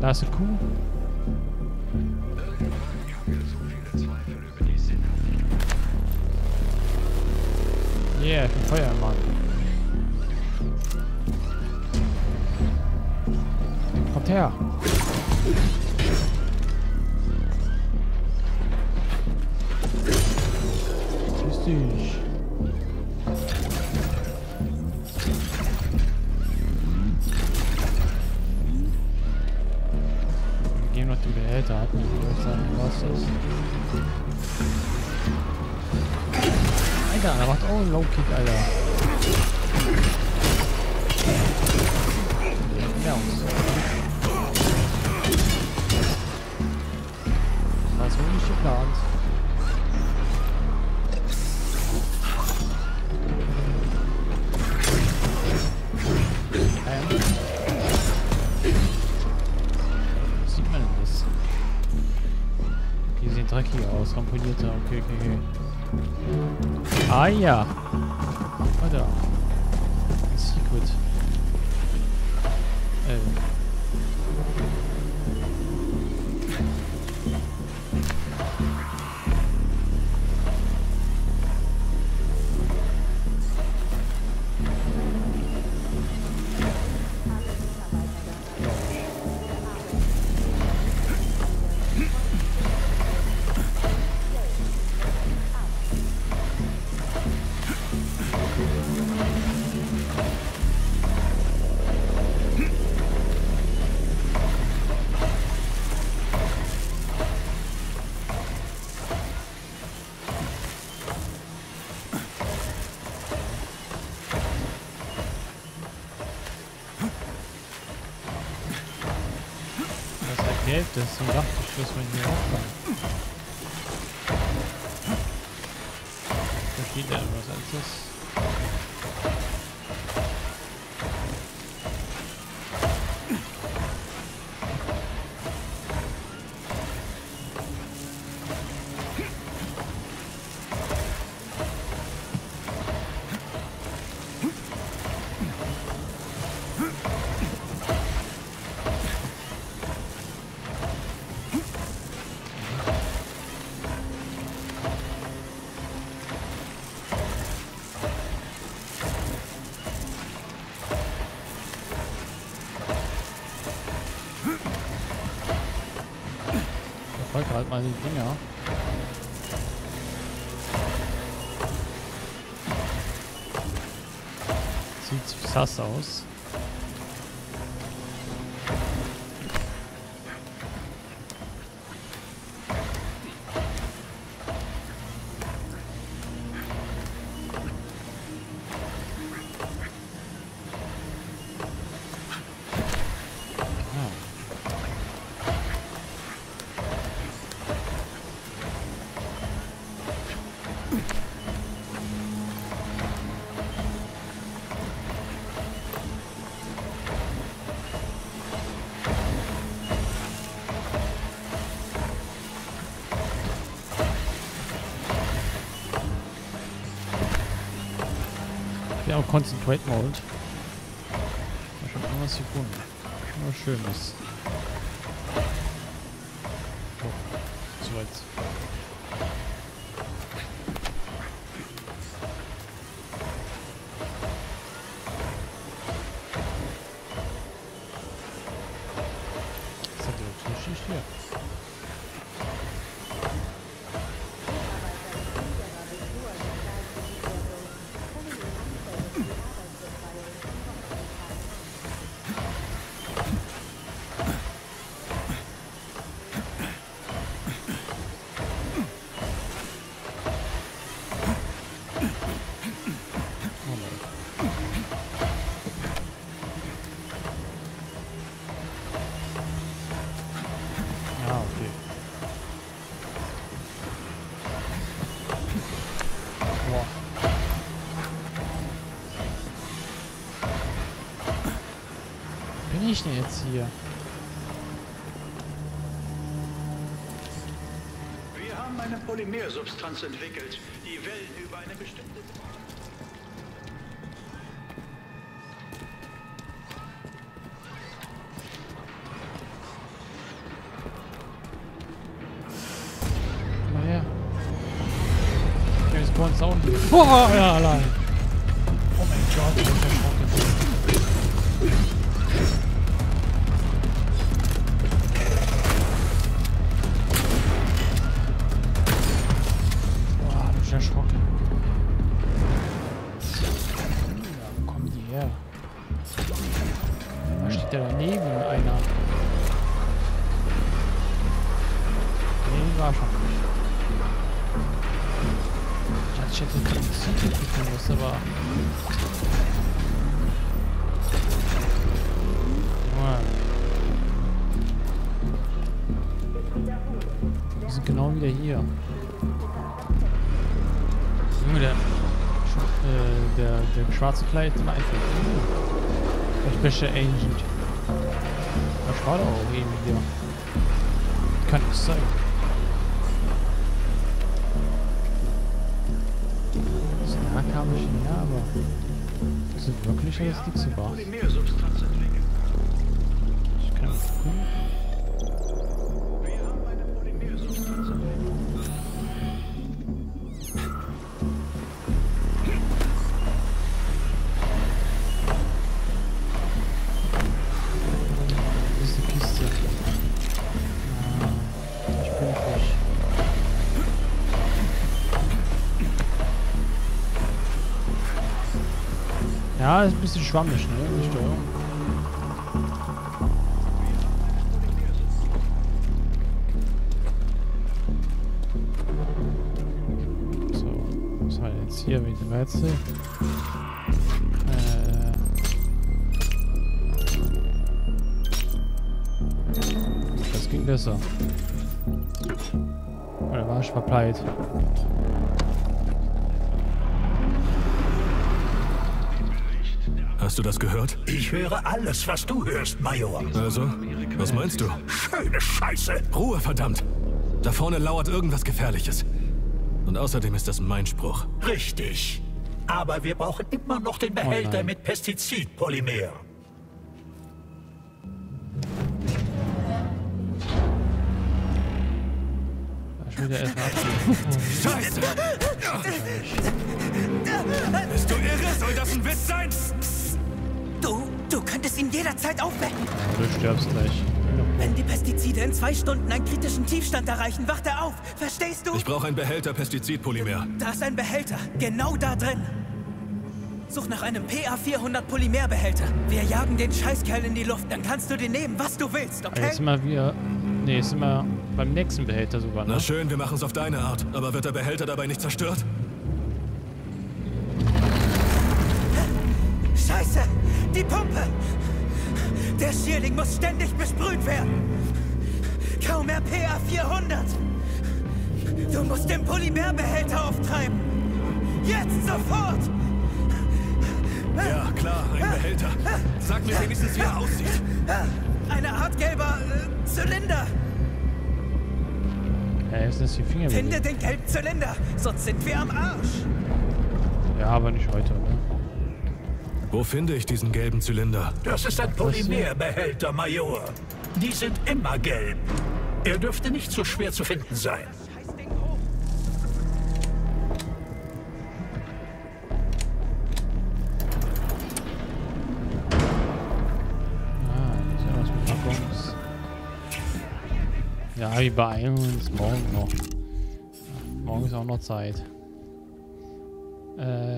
Da ist eine Kuh. Yeah, ich bin Feuermann. Kommt her. Grüß dich. Wir geben noch den Behälter, hat mir gesagt, was das ist. Alter, der macht auch einen Low-Kick, Alter. Ja, das war nicht geplant. Was sieht man denn das? Die sehen dreckig aus, ramponierter, okay. Ah ja. Warte. Ein Secret. Das ist ein Dachgeschoss, wenn ich hier aufkomme. Da steht ja irgendwas anderes. Halt mal die Dinger. Sieht sass aus. Concentrate Mode. Mal schon irgendwas gefunden. Nur Schönes. Oh, so jetzt. Was hat der Tisch hier? Bin ich denn jetzt hier? Wir haben eine Polymersubstanz entwickelt, die Wellen über eine bestimmte... Sound. Boah, ja, allein. Oh mein Gott, ich bin erschrocken. Boah, bin ich erschrocken. Ja, wo kommen die her? Da steht ja daneben einer. Nee, war schon. Ich hätte den Zug entwickeln müssen, aber... Wir sind genau wieder hier. Junge, der schwarze Kleid war einfach... Ich bin schon Agent. Das war doch auch eben wieder. Kann nicht sein. Kam ich hin, ja, aber das ist wirklich alles die zu wahr. Ich kann es gucken. Diese Kiste. Ich bin durch. Ja, ist ein bisschen schwammig, ne? Die Steuerung. So, was haben wir jetzt hier mit dem Weizen? Das ging besser. Oder war ich verpeilt? Hast du das gehört? Ich höre alles, was du hörst, Major. Also, was meinst du? Schöne Scheiße! Ruhe, verdammt! Da vorne lauert irgendwas Gefährliches. Und außerdem ist das mein Spruch. Richtig. Aber wir brauchen immer noch den Behälter mit Pestizidpolymer. Ich will ja erstmal abziehen. Scheiße! Bist du irre? Soll das ein Witz sein? Du könntest ihn jederzeit aufwecken. Du stirbst gleich. Wenn die Pestizide in 2 Stunden einen kritischen Tiefstand erreichen, wacht er auf. Verstehst du? Ich brauche einen Behälter Pestizidpolymer. Da ist ein Behälter. Genau da drin. Such nach einem PA-400 Polymerbehälter. Wir jagen den Scheißkerl in die Luft. Dann kannst du den nehmen, was du willst, okay? Jetzt sind wir wieder... Nee, jetzt sind wir beim nächsten Behälter sogar, ne? Na schön, wir machen es auf deine Art. Aber wird der Behälter dabei nicht zerstört? Scheiße! Die Pumpe! Der Schierling muss ständig besprüht werden! Kaum mehr PA-400! Du musst den Polymerbehälter auftreiben! Jetzt sofort! Ja, klar, ein Behälter. Sag mir wenigstens, wie er aussieht. Eine Art gelber Zylinder! Ja, jetzt ist die Finger. Finde den gelben Zylinder, sonst sind wir am Arsch! Ja, aber nicht heute, ne? Wo finde ich diesen gelben Zylinder? Das ist ein Polymerbehälter, Major. Die sind immer gelb. Er dürfte nicht so schwer zu finden sein. Ja, wir beeilen uns morgen noch. Morgen ist auch noch Zeit.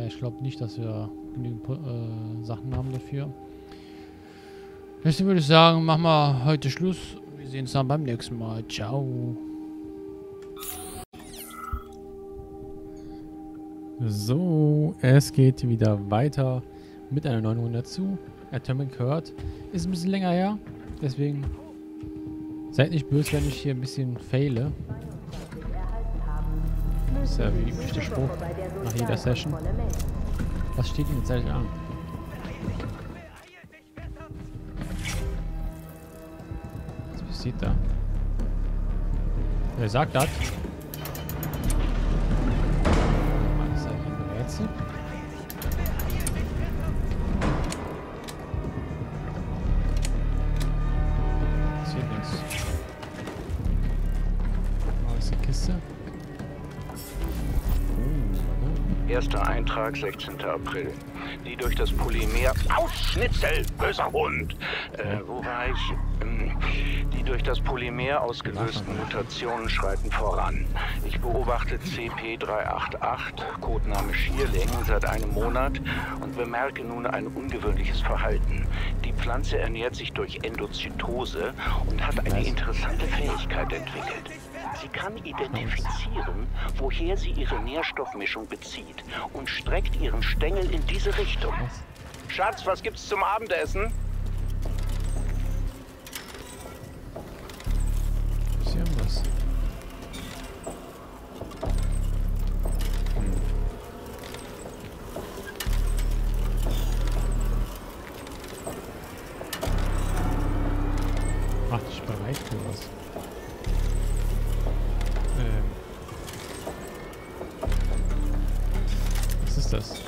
Ich glaube nicht, dass wir genügend Sachen haben dafür. Deswegen würde ich sagen, machen wir heute Schluss. Wir sehen uns dann beim nächsten Mal. Ciao. So, es geht wieder weiter mit einer neuen Runde zu. Atomic Heart ist ein bisschen länger her. Deswegen seid nicht böse, wenn ich hier ein bisschen faile. Das ist ja wie üblich der Spruch nach jeder Session. Was steht denn jetzt eigentlich an? Was passiert da? Wer sagt das? Ist das ein Rätsel? Passiert nichts. Was ist die Kiste? Erster Eintrag, 16. April. Die durch das Polymer... Ausschnitzel, böser Hund! Wo war ich? Die durch das Polymer ausgelösten Mutationen schreiten voran. Ich beobachte CP388, Codename Schierling, seit einem Monat und bemerke nun ein ungewöhnliches Verhalten. Die Pflanze ernährt sich durch Endozytose und hat eine interessante Fähigkeit entwickelt. Sie kann identifizieren, woher sie ihre Nährstoffmischung bezieht und streckt ihren Stängel in diese Richtung. Schatz, was gibt's zum Abendessen? Ist hier was? Ach, das bereicht mir was. Was ist das?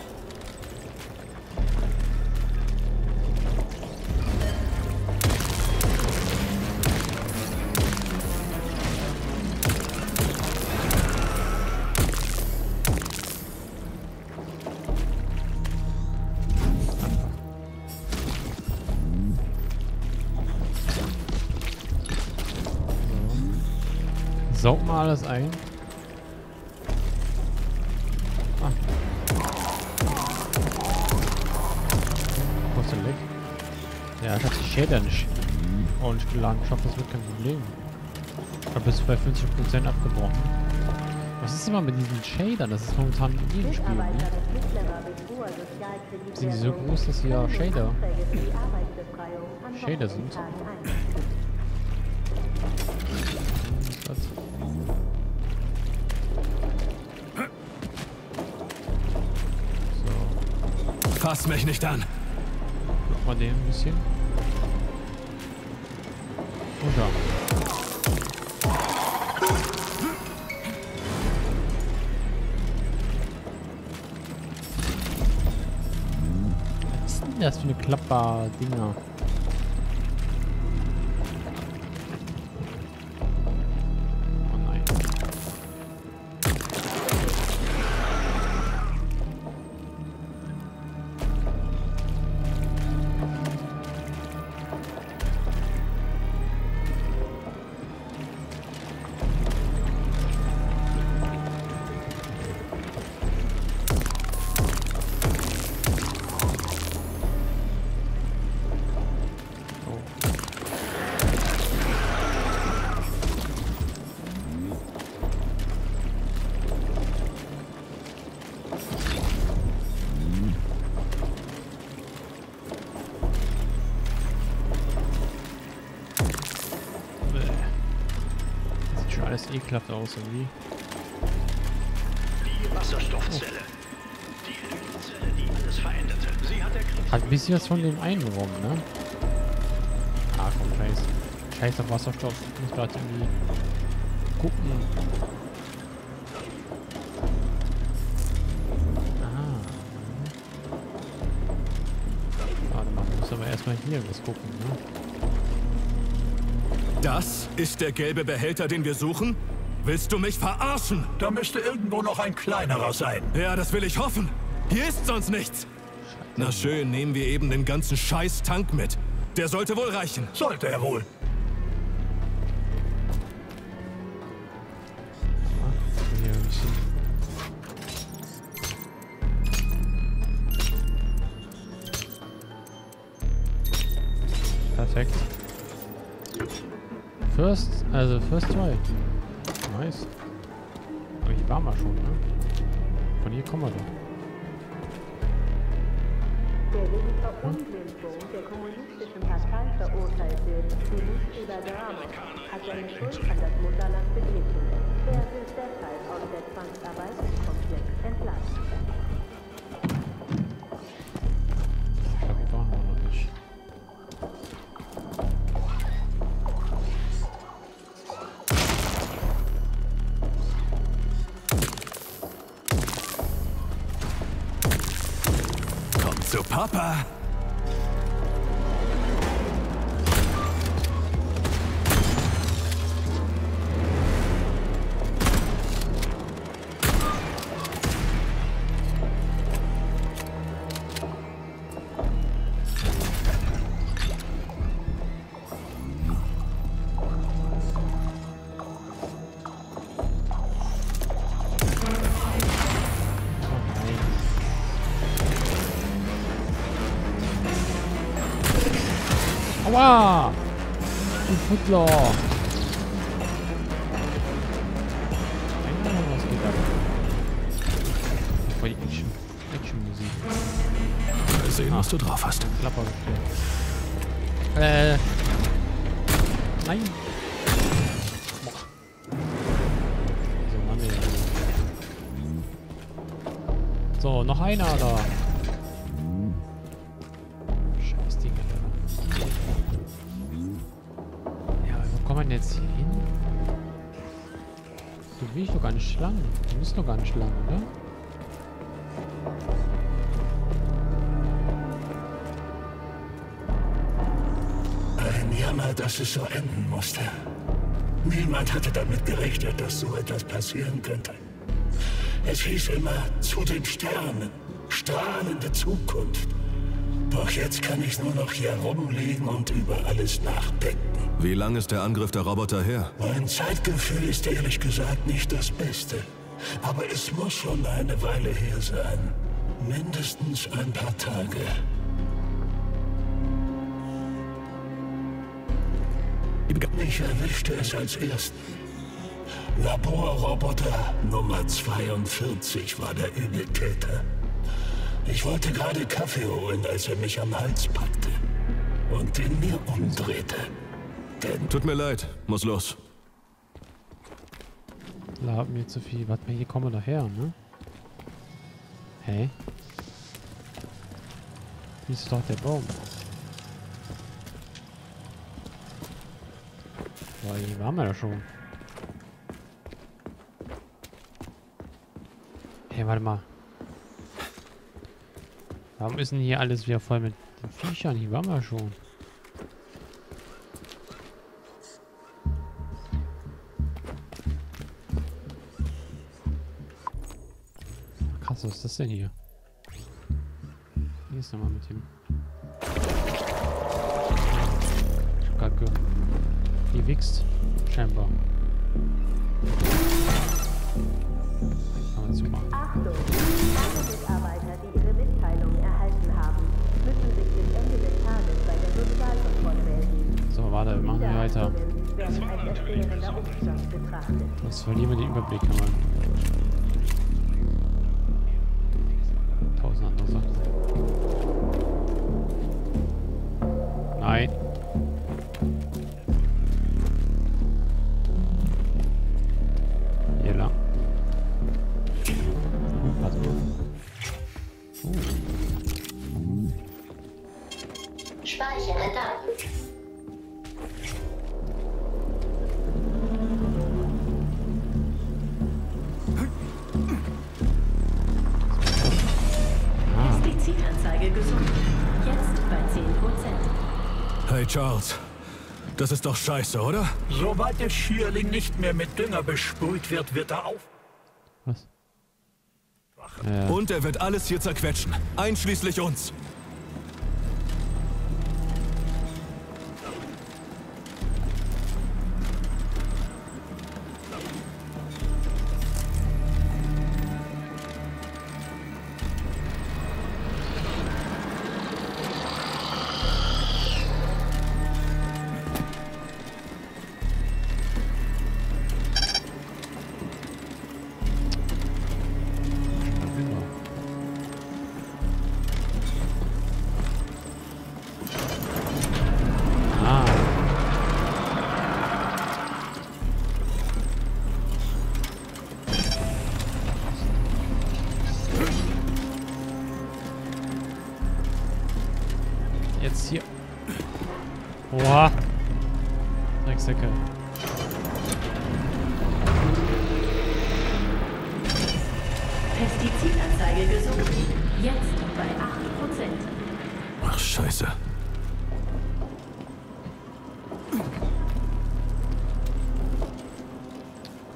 Saug mal alles ein. Ja, ich hab die Schäden nicht ordentlich geladen. Ich hoffe, das wird kein Problem. Ich habe bis bei 50% abgebrochen. Was ist immer mit diesen Shadern? Das ist momentan in jedem Spiel. Ne? Sind die so groß, dass sie ja Shader sind? So. Fass mich nicht an! Mal den ein bisschen. Und da. Was ist denn das für eine Klapper-Dinger? Oh nein. Alles ekelhaft aus irgendwie. Die Wasserstoffzelle. Die Lymphzelle, die alles veränderte. Sie hat erkannt. Hat ein bisschen was von dem einen rum, ne? Ah, komm, scheiße. Scheiß auf Wasserstoff. Ich muss gerade irgendwie gucken. Ah. Warte mal, ich muss aber erstmal hier was gucken, ne? Das ist der gelbe Behälter, den wir suchen? Willst du mich verarschen? Da müsste irgendwo noch ein kleinerer sein. Ja, das will ich hoffen. Hier ist sonst nichts. Na schön, nehmen wir eben den ganzen Scheiß-Tank mit. Der sollte wohl reichen. Sollte er wohl. Perfekt. First try. Nice. Aber hier waren wir schon, ne? Von hier kommen wir doch. Der wegen Verunglimpfung der kommunistischen Partei verurteilte Minister Dramow hat seine Schuld an das Mutterland beglichen. Er wird deshalb aus der Zwangsarbeitskomplex entlassen. Ich glaube, hier waren wir noch nicht. Zu Papa! Aua! Du Futtler! Keine Ahnung, was geht ab. Voll die Action-Musik. Mal sehen, was du drauf hast. Klapper. Nein! So, noch einer da. Scheiß Ding. Ja, wo kommt man jetzt hier hin? Du willst doch gar nicht lang. Du bist doch gar nicht lang, oder? Ein Jammer, dass es so enden musste. Niemand hatte damit gerechnet, dass so etwas passieren könnte. Es hieß immer, zu den Sternen, strahlende Zukunft. Doch jetzt kann ich nur noch hier rumliegen und über alles nachdenken. Wie lang ist der Angriff der Roboter her? Mein Zeitgefühl ist ehrlich gesagt nicht das Beste. Aber es muss schon eine Weile her sein. Mindestens ein paar Tage. Mich erwischte es als Ersten. Laborroboter Nummer 42 war der Übeltäter. Ich wollte gerade Kaffee holen, als er mich am Hals packte und in mir umdrehte. Denn tut mir leid, muss los. Lab mir zu viel. Warte mal, hier kommen wir nachher, ne? Hä? Hier ist doch der Baum. Boah, hier waren wir ja schon. Hey, warte mal. Warum ist denn hier alles wieder voll mit den Viechern? Hier waren wir schon. Krass, was ist das denn hier? Hier ist nochmal mit ihm. Ich hab grad gehört. Die wächst. Scheinbar. Achtung! Alle Mitarbeiter, die ihre Mitteilung erhalten haben, müssen sich bis Ende des Tages bei der Sozialkontrolle melden. So, warte, machen wir weiter. Das verlieren wir den Überblick, kann man. Tausend andere Sachen. Nein. Charles, das ist doch scheiße, oder? Sobald der Schierling nicht mehr mit Dünger besprüht wird, wird er auf. Was? Ja. Und er wird alles hier zerquetschen, einschließlich uns. Oha! Drecksäcke. Pestizidanzeige gesunken. Jetzt bei 8%. Ach, Scheiße.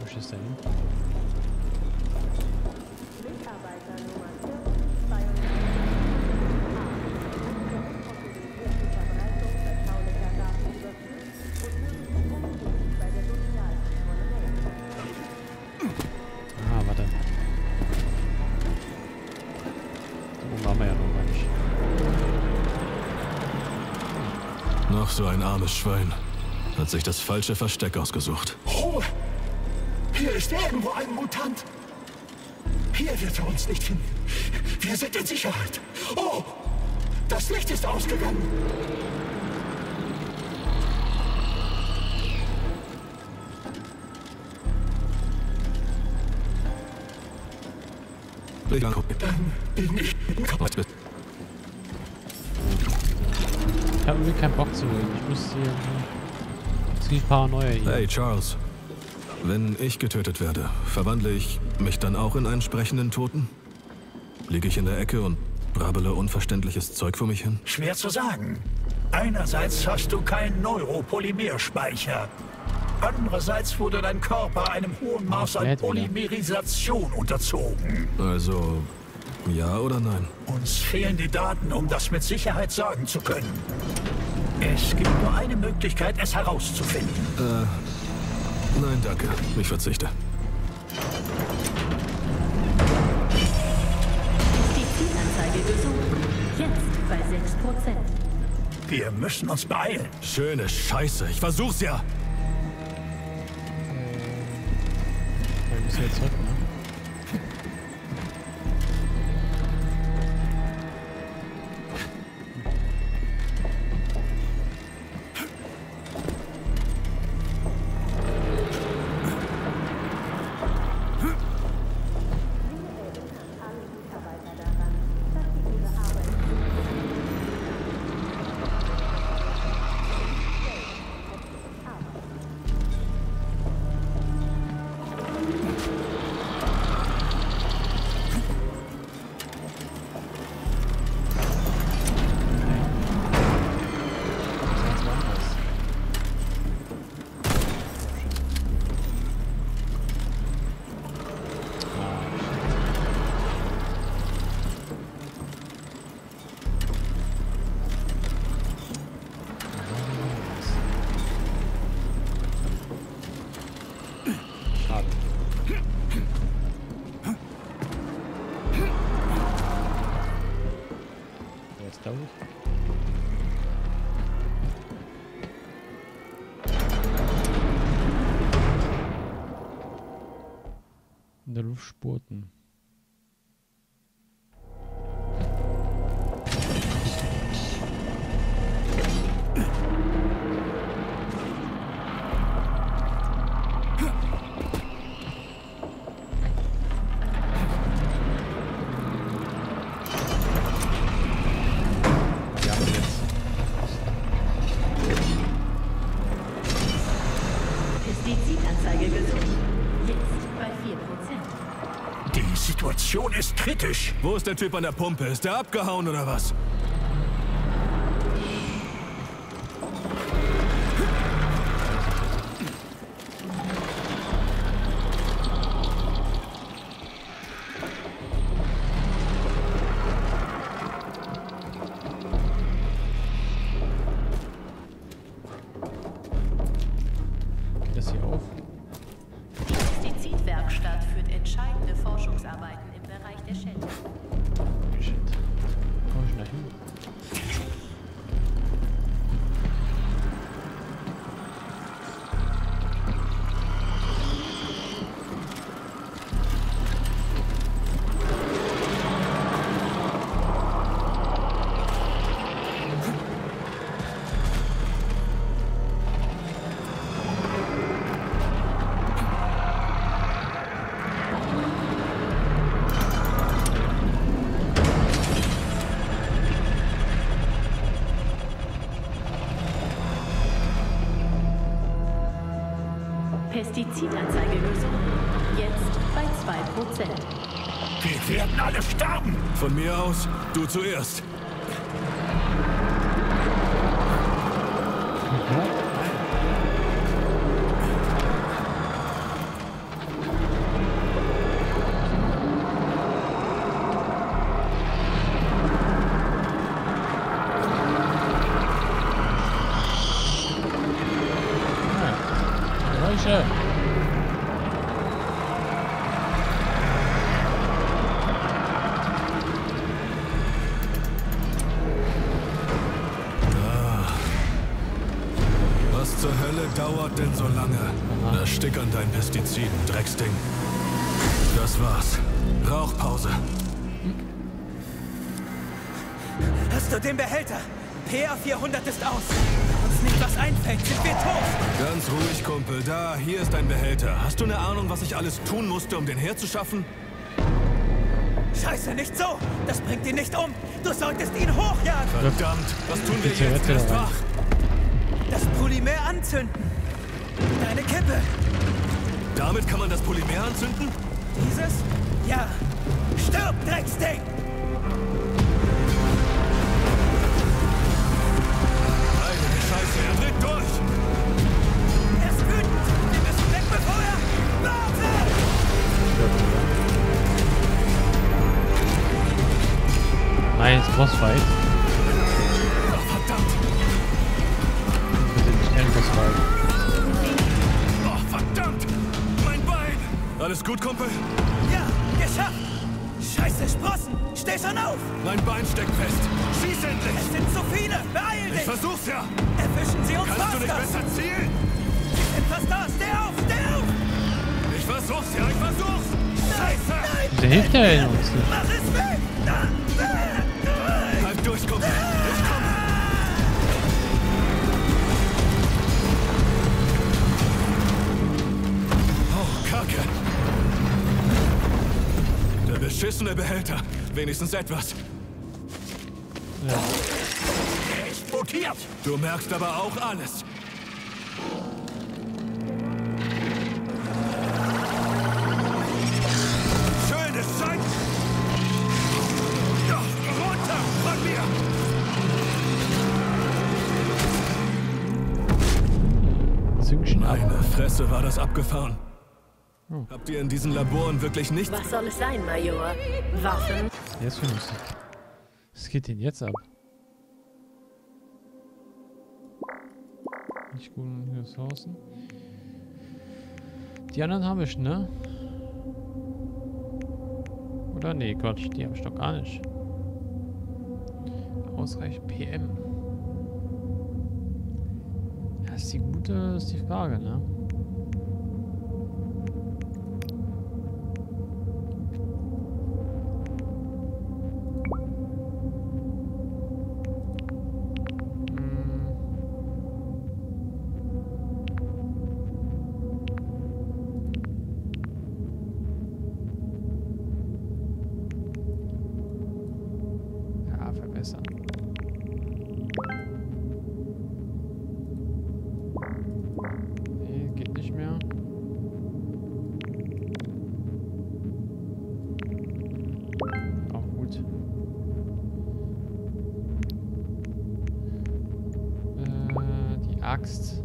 Wo schießt der hin? Noch so ein armes Schwein. Hat sich das falsche Versteck ausgesucht. Ruhe! Hier ist irgendwo ein Mutant. Hier wird er uns nicht finden. Wir sind in Sicherheit. Oh! Das Licht ist ausgegangen. Dann bin ich... Ich habe irgendwie keinen Bock zu reden. Ich müsste hier... ziemlich Paranoia hier. Hey, Charles. Wenn ich getötet werde, verwandle ich mich dann auch in einen sprechenden Toten? Liege ich in der Ecke und brabbele unverständliches Zeug vor mich hin? Schwer zu sagen. Einerseits hast du keinen Neuropolymerspeicher. Andererseits wurde dein Körper einem hohen Maß an Polymerisation unterzogen. Also, ja oder nein? Uns fehlen die Daten, um das mit Sicherheit sagen zu können. Es gibt nur eine Möglichkeit, es herauszufinden. Nein, danke. Ich verzichte. Die Zielanzeige gesucht. Jetzt bei 6%. Wir müssen uns beeilen. Schöne Scheiße. Ich versuch's ja. Jetzt zurück, ne? In der Luft spurten. Ist kritisch. Wo ist der Typ an der Pumpe? Ist der abgehauen oder was? Geht das hier auf? Die Pestizidwerkstatt führt entscheidende Forschungsarbeiten im Bereich der Schädlinge. Shit. Komm ich da hin? Pestizidanzeige gesucht. Jetzt bei 2%. Wir werden alle sterben! Von mir aus, du zuerst. Hölle dauert denn so lange? Erstick an dein Pestizid, Drecksding. Das war's. Rauchpause. Hast du den Behälter? PA-400 ist aus. Wenn uns nicht was einfällt, sind wir tot. Ganz ruhig, Kumpel. Da, hier ist dein Behälter. Hast du eine Ahnung, was ich alles tun musste, um den herzuschaffen? Scheiße, nicht so! Das bringt ihn nicht um! Du solltest ihn hochjagen! Verdammt! Was tun wir jetzt? Er ist wach! Das Polymer anzünden! Deine Kippe! Damit kann man das Polymer anzünden? Dieses? Ja! Stirb, Drecksding! Heilige Scheiße, er dreht durch! Er ist wütend! Wir müssen weg, bevor er... Warte! Nice Bossfight. Ach, verdammt. Wir sind schnell Bossfight. Ach, verdammt. Mein Bein. Alles gut, Kumpel? Ja, geschafft. Scheiße, Sprossen. Steh schon auf. Mein Bein steckt fest. Schieß endlich. Es sind zu viele. Beeil dich. Ich versuch's ja. Erwischen sie uns fast. Kannst du nicht besser zielen? Wir sind fast da. Steh auf, steh auf. Ich versuch's ja, ich versuch's. Scheiße. Nein, nein. Der hilft ja uns nicht. Mach es weg. Da. Ich komme! Ich komme! Oh, Kacke! Der beschissene Behälter! Wenigstens etwas! Ja. Explodiert! Du merkst aber auch alles! Fresse, war das abgefahren. Habt ihr in diesen Laboren wirklich nichts? Was soll es sein, Major? Waffen? Jetzt finde ich das. Was geht denn jetzt ab? Nicht gut, um hier Ressourcen. Die anderen habe ich, ne? Oder ne, Quatsch, die habe ich doch gar nicht. Ausreichend PM. Das ist die Frage, ne? Axt.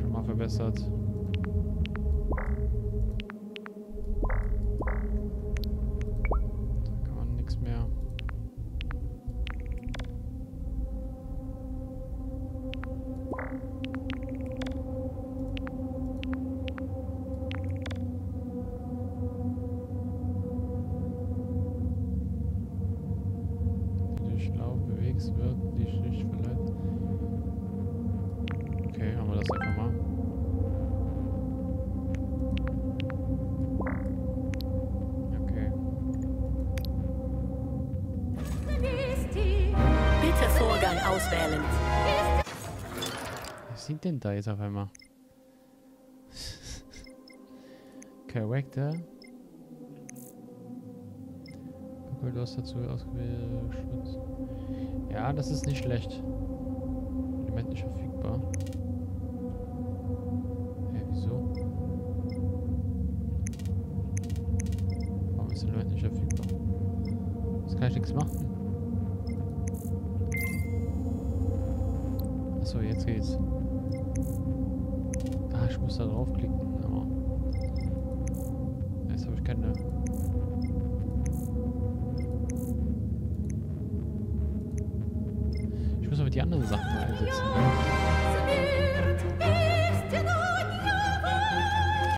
Schon mal verbessert. Da kann man nichts mehr. Was sind denn da jetzt auf einmal? Charakter. Du hast dazu ausgewählt. Schutz. Ja, das ist nicht schlecht. Element nicht verfügbar. Hey, wieso? Warum ist Element nicht verfügbar? Jetzt kann ich nichts machen. So, jetzt geht's. Ah, ich muss da draufklicken. Aber jetzt habe ich keine. Ich muss aber die anderen Sachen einsetzen.